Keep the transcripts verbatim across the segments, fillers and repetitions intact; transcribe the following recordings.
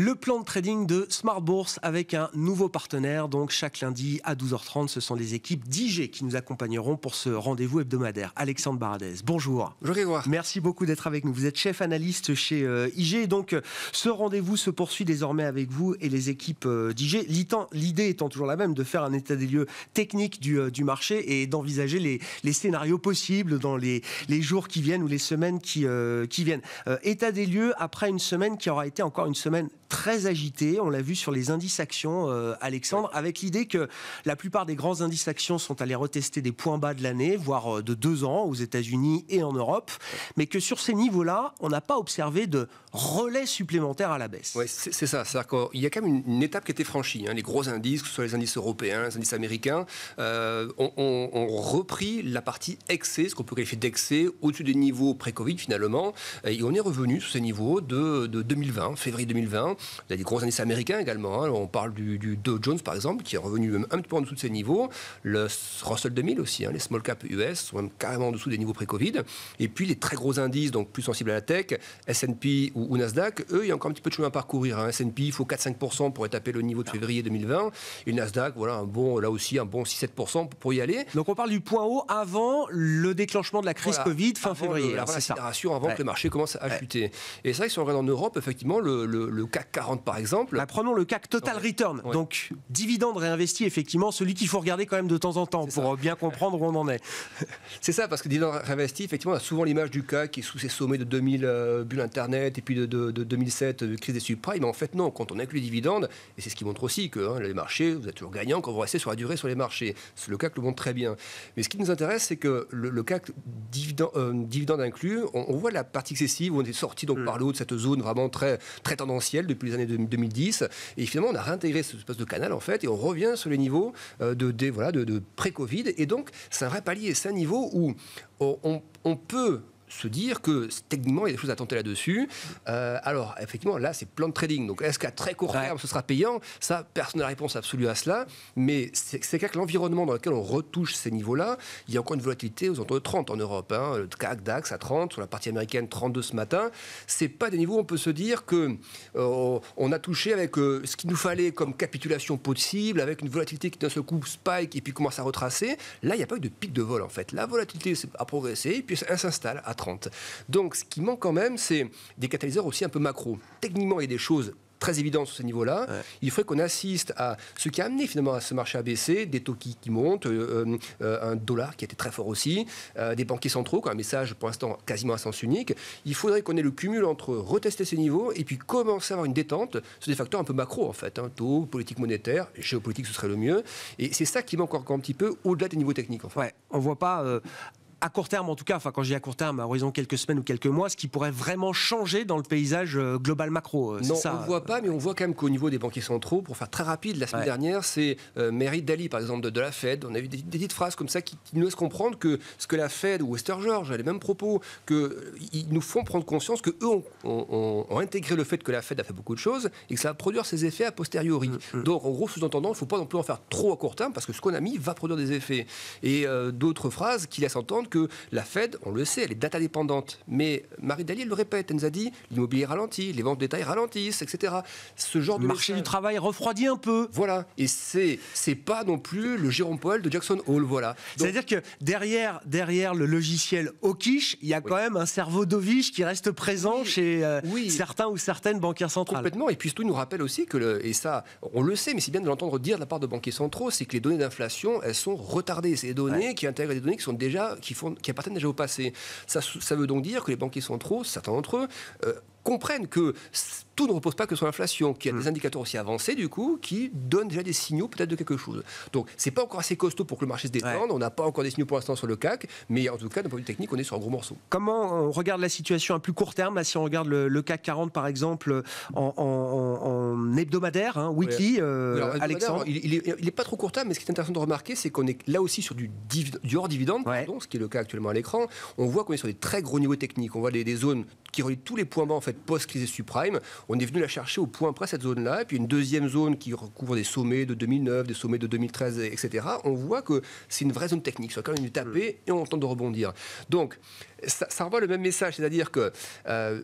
Le plan de trading de Smart Bourse avec un nouveau partenaire. Donc chaque lundi à douze heures trente, ce sont les équipes d'I G qui nous accompagneront pour ce rendez-vous hebdomadaire. Alexandre Baradez, bonjour. Bonjour Edouard. Merci beaucoup d'être avec nous. Vous êtes chef analyste chez euh, I G. Donc ce rendez-vous se poursuit désormais avec vous et les équipes euh, d'I G. L'idée étant toujours la même, de faire un état des lieux technique du, euh, du marché et d'envisager les, les scénarios possibles dans les, les jours qui viennent ou les semaines qui, euh, qui viennent. Euh, état des lieux après une semaine qui aura été encore une semaine très agité, on l'a vu sur les indices actions, euh, Alexandre, ouais. Avec l'idée que la plupart des grands indices actions sont allés retester des points bas de l'année, voire de deux ans aux États-Unis et en Europe, mais que sur ces niveaux-là, on n'a pas observé de relais supplémentaires à la baisse. Oui, c'est ça. C'est-à-dire qu'il y a quand même une étape qui a été franchie. Hein. Les gros indices, que ce soit les indices européens, les indices américains, euh, ont on, on repris la partie excès, ce qu'on peut qualifier d'excès, au-dessus des niveaux pré-Covid finalement, et on est revenu sur ces niveaux de, de deux mille vingt, février deux mille vingt. Il y a des gros indices américains également. Hein. On parle du, du Dow Jones, par exemple, qui est revenu un petit peu en dessous de ses niveaux. Le Russell deux mille aussi, hein. Les small cap U S sont même carrément en dessous des niveaux pré-Covid. Et puis, les très gros indices, donc plus sensibles à la tech, S and P ou, ou Nasdaq, eux, il y a encore un petit peu de chemin à parcourir. Hein. S and P, il faut quatre à cinq pour cent pour étaper le niveau de février deux mille vingt. Et Nasdaq, voilà, un bon, là aussi, un bon six à sept pour cent pour y aller. Donc, on parle du point haut avant le déclenchement de la crise voilà, Covid, fin février. Le, avant la sidération, avant ouais. que le marché commence à ouais. chuter. Et c'est vrai que si on regarde en Europe, effectivement, le, le, le C A C quarante par exemple. Bah, prenons le C A C Total ouais. Return, ouais. donc dividende réinvesti, effectivement, celui qu'il faut regarder quand même de temps en temps pour ça. bien comprendre où on en est. C'est ça, parce que dividende réinvesti, effectivement, on a souvent l'image du C A C qui est sous ses sommets de deux mille euh, bulles Internet et puis de, de, de deux mille sept, de crise des subprimes. Mais en fait, non, quand on inclut les dividendes, et c'est ce qui montre aussi que hein, les marchés, vous êtes toujours gagnant quand vous restez sur la durée sur les marchés. Le C A C le montre très bien. Mais ce qui nous intéresse, c'est que le, le C A C dividende, euh, dividende inclus, on, on voit la partie excessive où on est sorti donc, mmh. par le haut de cette zone vraiment très, très tendancielle depuis les années deux mille dix, et finalement on a réintégré ce espace de canal en fait, et on revient sur les niveaux de, de, voilà, de, de pré-Covid, et donc c'est un vrai palier, c'est un niveau où on, on, on peut se dire que techniquement il y a des choses à tenter là-dessus. Euh, alors effectivement là c'est plan de trading, donc est-ce qu'à très court terme ouais. ce sera payant, ça personne n'a la réponse absolue à cela, mais c'est clair que l'environnement dans lequel on retouche ces niveaux-là, il y a encore une volatilité aux alentours de trente en Europe, hein, le C A C, DAX à trente, sur la partie américaine trente-deux ce matin, c'est pas des niveaux où on peut se dire que euh, on a touché avec euh, ce qu'il nous fallait comme capitulation possible, avec une volatilité qui d'un seul coup spike et puis commence à retracer. Là il n'y a pas eu de pic de vol en fait, la volatilité a progressé et puis elle s'installe à trente. Donc ce qui manque quand même, c'est des catalyseurs aussi un peu macro. Techniquement, il y a des choses très évident sur ce niveau-là, ouais. il faudrait qu'on assiste à ce qui a amené finalement à ce marché à baisser, des taux qui, qui montent, euh, euh, un dollar qui a été très fort aussi, euh, des banquiers centraux qui ont un message pour l'instant quasiment à sens unique. Il faudrait qu'on ait le cumul entre retester ces niveaux et puis commencer à avoir une détente sur des facteurs un peu macro en fait, hein, taux, politique monétaire, géopolitique ce serait le mieux, et c'est ça qui manque encore un petit peu au-delà des niveaux techniques. En fait. ouais, on ne voit pas... Euh... à court terme en tout cas, enfin quand je dis à court terme, à horizon quelques semaines ou quelques mois, ce qui pourrait vraiment changer dans le paysage global macro. Non, ça on ne voit pas, mais on voit quand même qu'au niveau des banquiers centraux, pour faire très rapide, la semaine ouais. dernière, c'est euh, Mary Daly par exemple de, de la Fed, on a eu des, des petites phrases comme ça qui, qui nous laissent comprendre que ce que la Fed ou Esther George a les mêmes propos, qu'ils nous font prendre conscience qu'eux ont, ont, ont intégré le fait que la Fed a fait beaucoup de choses et que ça va produire ses effets a posteriori. Mm-hmm. Donc en gros, sous-entendant, il ne faut pas non plus en faire trop à court terme parce que ce qu'on a mis va produire des effets. Et euh, d'autres phrases qui laissent entendre que la Fed, on le sait, elle est data dépendante. Mais Mary Daly, elle le répète, elle nous a dit l'immobilier ralentit, les ventes de détail ralentissent, et cetera. Ce genre de marché du travail refroidit un peu. Voilà. Et c'est c'est pas non plus le Jérôme Powell de Jackson Hole. Voilà. C'est-à-dire que derrière derrière le logiciel hawkish, il y a oui. quand même un cerveau dovish qui reste présent oui. chez euh, oui. certains ou certaines banquiers centrales. Complètement. Et puis surtout, il nous rappelle aussi que le, et ça, on le sait, mais c'est bien de l'entendre dire de la part de banquiers centraux, c'est que les données d'inflation, elles sont retardées. C'est des données ouais. qui intègrent des données qui sont déjà Qui, font, qui appartiennent déjà au passé. Ça, ça veut donc dire que les banquiers centraux, certains d'entre eux, euh, comprennent que tout ne repose pas que sur l'inflation, qu'il y a des indicateurs aussi avancés, du coup, qui donnent déjà des signaux peut-être de quelque chose. Donc, c'est pas encore assez costaud pour que le marché se détende, ouais. on n'a pas encore des signaux pour l'instant sur le C A C, mais en tout cas, d'un point de vue technique, on est sur un gros morceau. Comment on regarde la situation à plus court terme, là, si on regarde le, le C A C quarante, par exemple, en, en, en hebdomadaire, hein, weekly, ouais. euh, alors, hebdomadaire, Alexandre, il n'est pas trop court terme, mais ce qui est intéressant de remarquer, c'est qu'on est là aussi sur du, du hors-dividende, ouais. ce qui est le cas actuellement à l'écran. On voit qu'on est sur des très gros niveaux techniques, on voit des, des zones qui relient tous les points bas en fait, post-crise et subprime. On est venu la chercher au point près cette zone-là, et puis une deuxième zone qui recouvre des sommets de deux mille neuf, des sommets de deux mille treize, et cetera. On voit que c'est une vraie zone technique, soit quand même venu taper et on tente de rebondir. Donc, ça, ça renvoie le même message, c'est-à-dire que euh,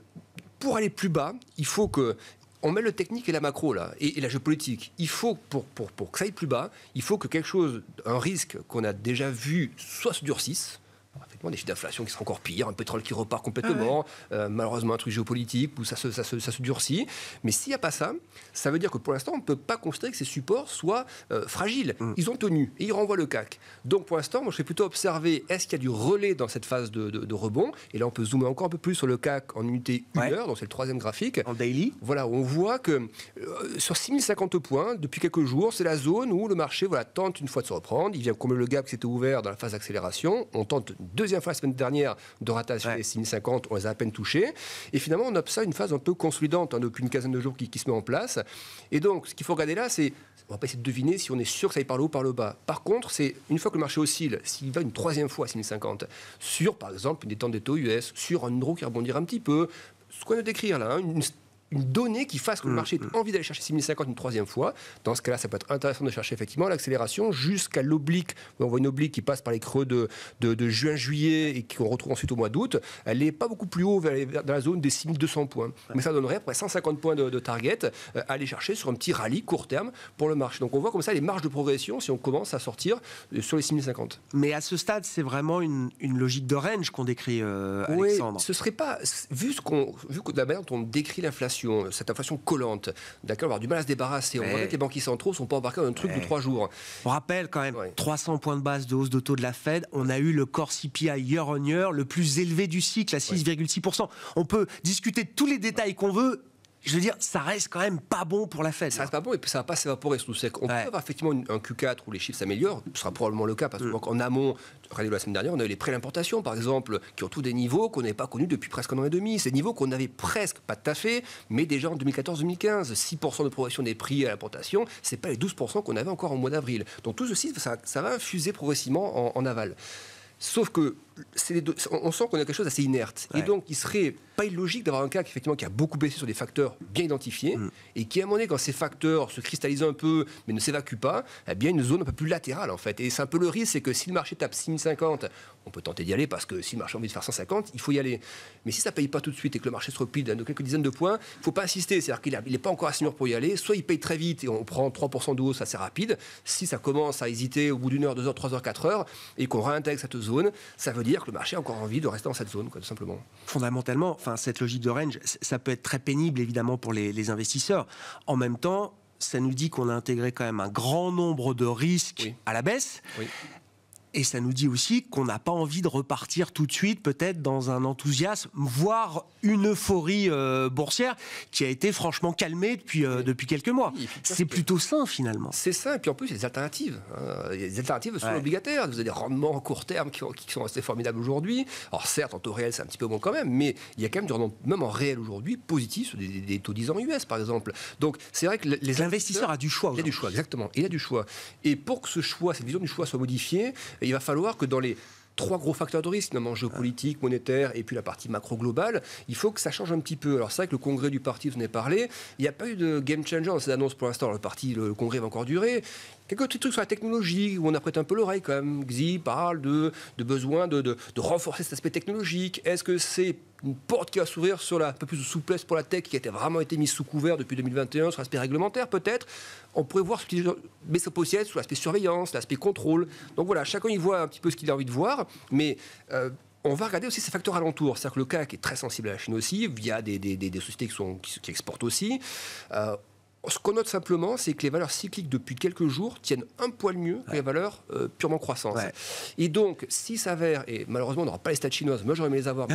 pour aller plus bas, il faut que on met le technique et la macro là, et, et la géopolitique. Il faut, pour, pour, pour que ça aille plus bas, il faut que quelque chose, un risque qu'on a déjà vu, soit se durcisse. Effectivement, des chiffres d'inflation qui seront encore pires, un pétrole qui repart complètement, ah ouais. euh, malheureusement un truc géopolitique où ça se, ça se, ça se durcit. Mais s'il n'y a pas ça, ça veut dire que pour l'instant, on ne peut pas considérer que ces supports soient euh, fragiles. Mm. Ils ont tenu et ils renvoient le C A C. Donc pour l'instant, moi je vais plutôt observer est-ce qu'il y a du relais dans cette phase de, de, de rebond. Et là, on peut zoomer encore un peu plus sur le C A C en unité une heure, ouais. donc c'est le troisième graphique. En daily. Voilà, on voit que euh, sur six mille cinquante points, depuis quelques jours, c'est la zone où le marché voilà, tente une fois de se reprendre. Il vient combler le gap qui s'était ouvert dans la phase d'accélération. On tente deuxième fois la semaine dernière de rattacher ouais. les six mille cinquante, on les a à peine touchés. Et finalement, on observe une phase un peu consolidante hein, depuis une quinzaine de jours qui, qui se met en place. Et donc, ce qu'il faut regarder là, c'est, on va pas essayer de deviner si on est sûr que ça aille par le haut ou par le bas. Par contre, c'est une fois que le marché oscille, s'il va une troisième fois à six mille cinquante, sur par exemple une détente des taux U S, sur un euro qui rebondira un petit peu, ce qu'on a décrire là, hein, une une donnée qui fasse que le marché ait envie d'aller chercher six mille cinquante une troisième fois. Dans ce cas-là, ça peut être intéressant de chercher effectivement l'accélération jusqu'à l'oblique. On voit une oblique qui passe par les creux de, de, de juin-juillet et qu'on retrouve ensuite au mois d'août. Elle n'est pas beaucoup plus haut dans la zone des six mille deux cents points. Mais ça donnerait à peu près cent cinquante points de, de target à aller chercher sur un petit rallye court terme pour le marché. Donc on voit comme ça les marges de progression si on commence à sortir sur les six mille cinquante. Mais à ce stade, c'est vraiment une, une logique de range qu'on décrit, euh, Alexandre. Oui, ce serait pas... Vu, ce qu'on, vu que la manière dont on décrit l'inflation, cette inflation collante, d'accord, on va avoir du mal à se débarrasser. Ouais. On voit que les banquiers centraux ne sont pas embarqués dans un truc ouais. de trois jours. On rappelle quand même, ouais. trois cents points de base de hausse de taux de la Fed, on a eu le core C P I year on year le plus élevé du cycle à six virgule six pour cent. Ouais. On peut discuter de tous les détails qu'on veut. Je veux dire, ça reste quand même pas bon pour la Fed. Ça reste pas bon et ça va pas s'évaporer sous sec. On ouais. peut avoir effectivement une, un Q quatre où les chiffres s'améliorent. Ce sera probablement le cas parce qu'en amont, regardez la semaine dernière, on a eu les prêts d'importation par exemple qui ont tous des niveaux qu'on n'avait pas connus depuis presque un an et demi. Ces niveaux qu'on avait presque pas tout à fait, mais déjà en deux mille quatorze deux mille quinze, six pour cent de progression des prix à l'importation, c'est pas les douze pour cent qu'on avait encore au mois d'avril. Donc tout ceci, ça, ça va infuser progressivement en, en aval. Sauf que c'est les deux, on sent qu'on a quelque chose d'assez inerte. Ouais. Et donc, il serait pas illogique d'avoir un C A C effectivement, qui a beaucoup baissé sur des facteurs bien identifiés mmh. et qui, à un moment donné, quand ces facteurs se cristallisent un peu mais ne s'évacuent pas, eh bien, une zone un peu plus latérale, en fait. Et c'est un peu le risque, c'est que si le marché tape six mille cinquante, on peut tenter d'y aller parce que si le marché a envie de faire cent cinquante, il faut y aller. Mais si ça ne paye pas tout de suite et que le marché se replie de quelques dizaines de points, il ne faut pas insister. C'est-à-dire qu'il n'est pas encore assez mûr pour y aller. Soit il paye très vite et on prend trois pour cent de hausse assez rapide. Si ça commence à hésiter au bout d'une heure, deux heures, trois heures, quatre heures et qu'on réintègre cette zone, ça veut dire que le marché a encore envie de rester dans cette zone, quoi, tout simplement. Fondamentalement, enfin, cette logique de range, ça peut être très pénible, évidemment, pour les, les investisseurs. En même temps, ça nous dit qu'on a intégré quand même un grand nombre de risques oui. à la baisse. Oui. Et ça nous dit aussi qu'on n'a pas envie de repartir tout de suite, peut-être dans un enthousiasme, voire une euphorie euh, boursière qui a été franchement calmée depuis, euh, depuis quelques mois. Oui, c'est plutôt sain finalement. C'est sain, et puis en plus il y a des alternatives. Hein. Il y a des alternatives sur ouais. l'obligataire. Vous avez des rendements à court terme qui, qui sont assez formidables aujourd'hui. Alors certes, en taux réel c'est un petit peu bon quand même, mais il y a quand même du rendement, même en réel aujourd'hui, positif sur des, des, des taux dix ans U S par exemple. Donc c'est vrai que les l'investisseur a du choix. Il y a du choix, exactement. Il y a du choix. Et pour que ce choix, cette vision du choix soit modifiée, il va falloir que dans les trois gros facteurs de risque, notamment géopolitique, monétaire et puis la partie macro-globale, il faut que ça change un petit peu. Alors c'est vrai que le congrès du parti, vous en avez parlé, il n'y a pas eu de game changer dans ces annonces pour l'instant. Le parti, le congrès va encore durer. Quelques petits trucs sur la technologie, où on apprête un peu l'oreille quand même. Xi parle de, de besoin de, de, de renforcer cet aspect technologique. Est-ce que c'est une porte qui va s'ouvrir sur la, un peu plus de souplesse pour la tech qui a été vraiment été mise sous couvert depuis deux mille vingt et un sur l'aspect réglementaire peut-être. On pourrait voir ce qui baisse potentiel sur l'aspect surveillance, l'aspect contrôle. Donc voilà, chacun y voit un petit peu ce qu'il a envie de voir, mais euh, on va regarder aussi ces facteurs alentours. C'est-à-dire que le C A C est très sensible à la Chine aussi, via des, des, des, des sociétés qui, sont, qui, qui exportent aussi. Euh, Ce qu'on note simplement, c'est que les valeurs cycliques depuis quelques jours tiennent un poil mieux que ouais. les valeurs euh, purement croissance. Ouais. Et donc, s'il s'avère, et malheureusement on n'aura pas les stats chinoises, moi j'aurais aimé les avoir, mais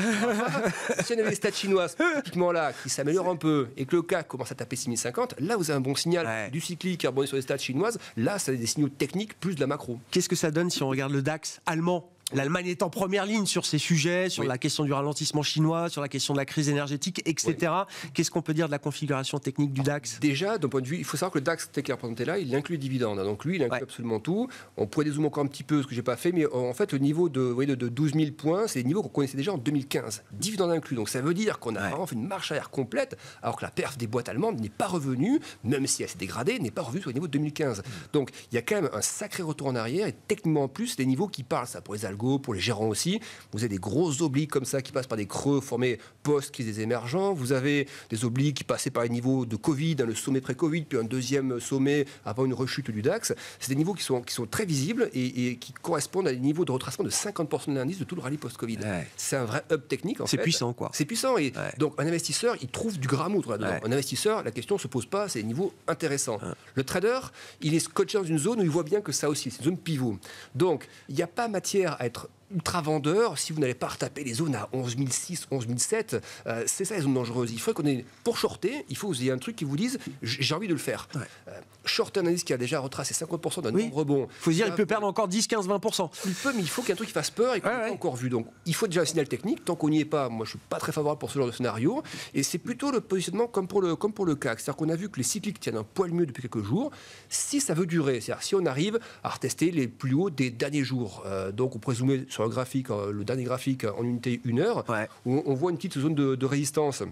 si on avait les stats chinoises typiquement là, qui s'améliorent un peu, et que le C A C commence à taper six mille cinquante, là vous avez un bon signal ouais. du cyclique qui rebondit sur les stats chinoises, là ça a des signaux techniques plus de la macro. Qu'est-ce que ça donne si on regarde le DAX allemand ? L'Allemagne est en première ligne sur ces sujets, sur oui. la question du ralentissement chinois, sur la question de la crise énergétique, et cetera. Oui. Qu'est-ce qu'on peut dire de la configuration technique du DAX ? Déjà, d'un point de vue, il faut savoir que le DAX tel qu'il est représenté là, il inclut les dividendes. Donc lui, il inclut ouais. absolument tout. On pourrait dézoomer encore un petit peu, ce que j'ai pas fait, mais en fait, le niveau de, vous voyez, de douze mille points, c'est les niveaux qu'on connaissait déjà en deux mille quinze. Dividendes inclus. Donc ça veut dire qu'on a ouais. vraiment fait une marche arrière complète, alors que la perf des boîtes allemandes n'est pas revenue, même si elle s'est dégradée, n'est pas revenue sur les niveaux de deux mille quinze. Mmh. Donc il y a quand même un sacré retour en arrière, et techniquement en plus, des niveaux qui parlent, ça pour les algos, algos, pour les gérants aussi. Vous avez des grosses obliques comme ça qui passent par des creux formés post-crise émergents. Vous avez des obliques qui passaient par les niveaux de Covid, hein, le sommet pré-Covid, puis un deuxième sommet avant une rechute du DAX. C'est des niveaux qui sont, qui sont très visibles et, et qui correspondent à des niveaux de retracement de cinquante pour cent de l'indice de tout le rallye post-Covid. Ouais. C'est un vrai up technique en fait. C'est puissant quoi. C'est puissant. Et ouais. Donc un investisseur, il trouve du grammoutre là-dedans. Ouais. Un investisseur, la question ne se pose pas, c'est des niveaux intéressants. Ouais. Le trader, il est scotché dans une zone où il voit bien que ça aussi, c'est une zone pivot. Donc il n'y a pas matière à être ultra-vendeur si vous n'allez pas retaper les zones à onze mille six, onze mille sept. Euh, c'est ça les zones dangereuses. Il faut qu'on ait, pour shorter, il faut que vous ayez un truc qui vous dise j'ai envie de le faire. Ouais. Euh, shorter un indice qui a déjà retracé cinquante pour cent d'un oui. nombre bon. Il faut dire qu'il peut perdre encore dix, quinze, vingt pour cent. Il peut, mais il faut qu'il y ait un truc qui fasse peur et qu'on ouais, n'est ouais. pas encore vu. Donc il faut déjà un signal technique. Tant qu'on n'y est pas, moi je suis pas très favorable pour ce genre de scénario. Et c'est plutôt le positionnement comme pour le, comme pour le C A C. C'est-à-dire qu'on a vu que les cycliques tiennent un poil mieux depuis quelques jours. Si ça veut durer, c'est-à-dire si on arrive à retester les plus hauts des derniers jours. Euh, donc on pourrait zoomer sur le graphique, le dernier graphique en unité une heure, ouais. où on voit une petite zone de, de résistance.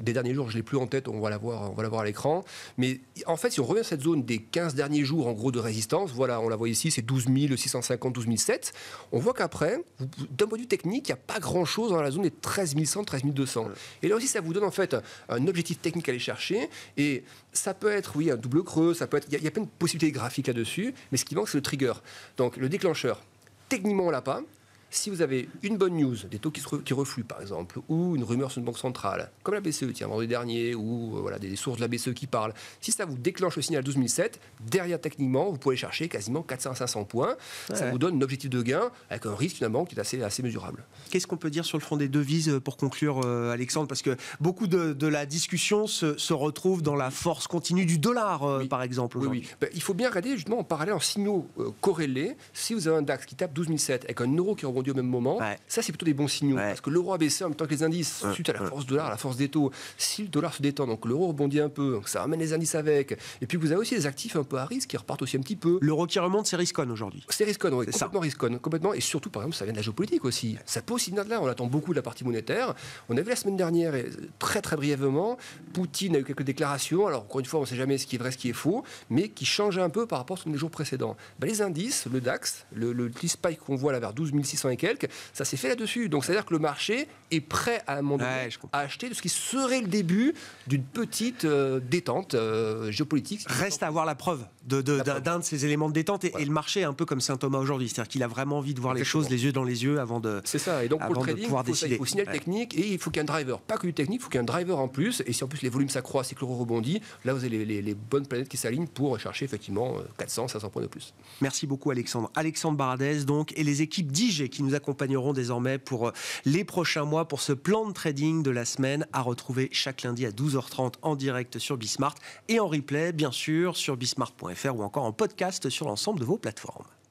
Des derniers jours, je ne l'ai plus en tête, on va la voir, on va la voir à l'écran. Mais en fait, si on revient à cette zone des quinze derniers jours, en gros, de résistance, voilà, on la voit ici, c'est douze mille six cent cinquante, douze mille sept. On voit qu'après, d'un point de vue technique, il n'y a pas grand-chose dans la zone des treize mille cent, treize mille deux cents. Et là aussi, ça vous donne en fait un objectif technique à aller chercher. Et ça peut être, oui, un double creux, ça peut être... Il y, y a plein de possibilités graphiques là-dessus, mais ce qui manque, c'est le trigger. Donc, le déclencheur. Techniquement, on l'a pas. Si vous avez une bonne news, des taux qui, se re, qui refluent par exemple, ou une rumeur sur une banque centrale, comme la B C E, tiens, vendredi dernier, ou euh, voilà, des sources de la B C E qui parlent, si ça vous déclenche le signal douze mille sept, derrière techniquement, vous pouvez chercher quasiment quatre cents à cinq cents points. Ouais. Ça vous donne un objectif de gain avec un risque finalement qui est assez, assez mesurable. Qu'est-ce qu'on peut dire sur le front des devises pour conclure, euh, Alexandre? Parce que beaucoup de, de la discussion se, se retrouve dans la force continue du dollar, euh, oui. par exemple. Oui, oui. Ben, il faut bien regarder justement en parallèle, en signaux euh, corrélés. Si vous avez un DAX qui tape douze mille sept avec un euro qui rebondit au même moment, ouais. ça c'est plutôt des bons signaux ouais. parce que l'euro a baissé en même temps que les indices ouais. suite à la force dollar, à la force des taux. Si le dollar se détend, donc l'euro rebondit un peu, donc ça ramène les indices avec, et puis vous avez aussi des actifs un peu à risque qui repartent aussi un petit peu. L'euro qui remonte, c'est risk-on aujourd'hui. C'est risk-on, oui, complètement risk-on, complètement, et surtout par exemple ça vient de la géopolitique aussi, ça peut aussi venir de là, on attend beaucoup de la partie monétaire. On a vu la semaine dernière, et très très brièvement, Poutine a eu quelques déclarations, alors encore une fois on ne sait jamais ce qui est vrai, ce qui est faux, mais qui changeait un peu par rapport à ce que les jours précédents. Ben, les indices, le DAX, le, le petit spike qu'on voit là vers douze mille six cents et quelques, ça s'est fait là-dessus. Donc, c'est-à-dire que le marché est prêt à un moment donné ouais, à acheter de ce qui serait le début d'une petite euh, détente euh, géopolitique. Reste à avoir la preuve d'un de, de, de ces éléments de détente. Et, voilà. et le marché est un peu comme Saint Thomas aujourd'hui. C'est-à-dire qu'il a vraiment envie de voir Exactement. les choses les yeux dans les yeux avant de, c'est ça. Et donc, pour le trading, pouvoir il faut, décider. Ça, il faut signal ouais. technique et il faut qu'il y ait un driver. Pas que du technique, il faut qu'il y ait un driver en plus. Et si en plus les volumes s'accroissent et que l'euro rebondit, là, vous avez les, les, les bonnes planètes qui s'alignent pour chercher effectivement quatre cents à cinq cents points de plus. Merci beaucoup, Alexandre. Alexandre Baradez, donc, et les équipes d'I G qui nous accompagneront désormais pour les prochains mois pour ce plan de trading de la semaine à retrouver chaque lundi à douze heures trente en direct sur Bsmart et en replay bien sûr sur bsmart point fr ou encore en podcast sur l'ensemble de vos plateformes.